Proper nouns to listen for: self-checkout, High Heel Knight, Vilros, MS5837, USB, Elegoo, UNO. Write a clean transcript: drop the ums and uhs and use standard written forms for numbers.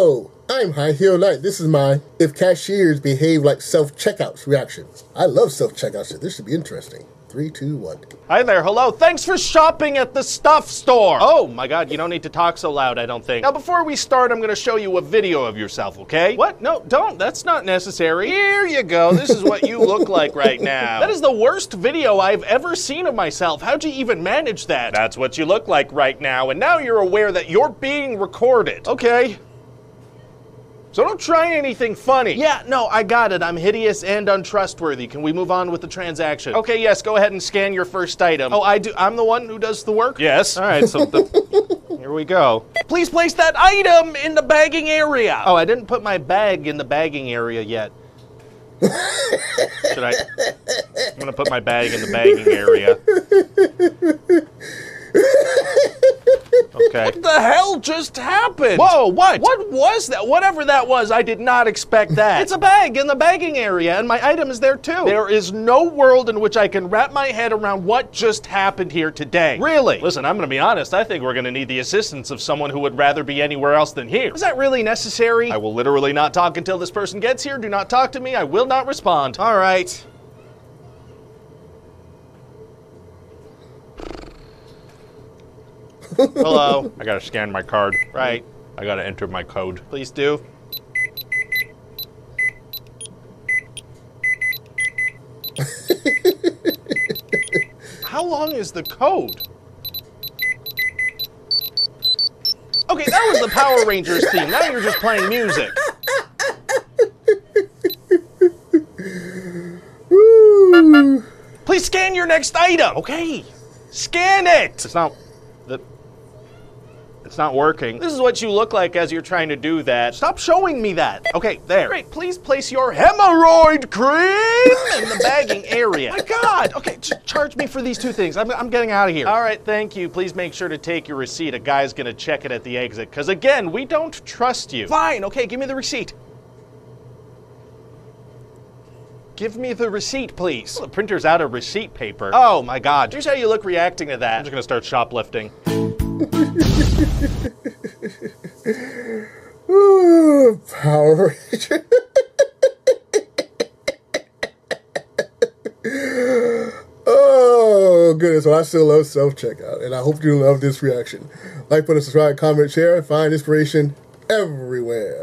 Hello, I'm High Heel Knight. This is my if cashiers behave like self-checkouts reaction. I love self-checkouts. This should be interesting. 3, 2, 1. Hi there, hello. Thanks for shopping at the stuff store. Oh my God, you don't need to talk so loud, I don't think. Now before we start, I'm gonna show you a video of yourself, okay? What? No, don't, that's not necessary. Here you go, this is what you look like right now. That is the worst video I've ever seen of myself. How'd you even manage that? That's what you look like right now, and now you're aware that you're being recorded. Okay. So don't try anything funny. Yeah, no, I got it. I'm hideous and untrustworthy. Can we move on with the transaction? Okay, yes, go ahead and scan your first item. Oh, I do. I'm the one who does the work? Yes. All right, so here we go. Please place that item in the bagging area. Oh, I didn't put my bag in the bagging area yet. Should I? I'm gonna put my bag in the bagging area. Okay. What the hell just happened? Whoa, what? What was that? Whatever that was, I did not expect that. It's a bag in the bagging area, and my item is there too. There is no world in which I can wrap my head around what just happened here today. Really? Listen, I'm gonna be honest, I think we're gonna need the assistance of someone who would rather be anywhere else than here. Is that really necessary? I will literally not talk until this person gets here. Do not talk to me. I will not respond. All right. Hello. I gotta scan my card. Right. I gotta enter my code. Please do. How long is the code? Okay, that was the Power Rangers theme. Now you're just playing music. Please scan your next item. Okay. Scan it. It's not... It's not working. This is what you look like as you're trying to do that. Stop showing me that. Okay, there. Great, please place your hemorrhoid cream in the bagging area. My God, okay, charge me for these two things. I'm getting out of here. All right, thank you. Please make sure to take your receipt. A guy's gonna check it at the exit, because again, we don't trust you. Fine, okay, give me the receipt. Give me the receipt, please. Well, the printer's out of receipt paper. Oh my God. Here's how you look reacting to that. I'm just gonna start shoplifting. Ooh, Power Ranger. Oh, goodness. Well, I still love self-checkout, and I hope you love this reaction. Like, put a subscribe, comment, share, and find inspiration everywhere.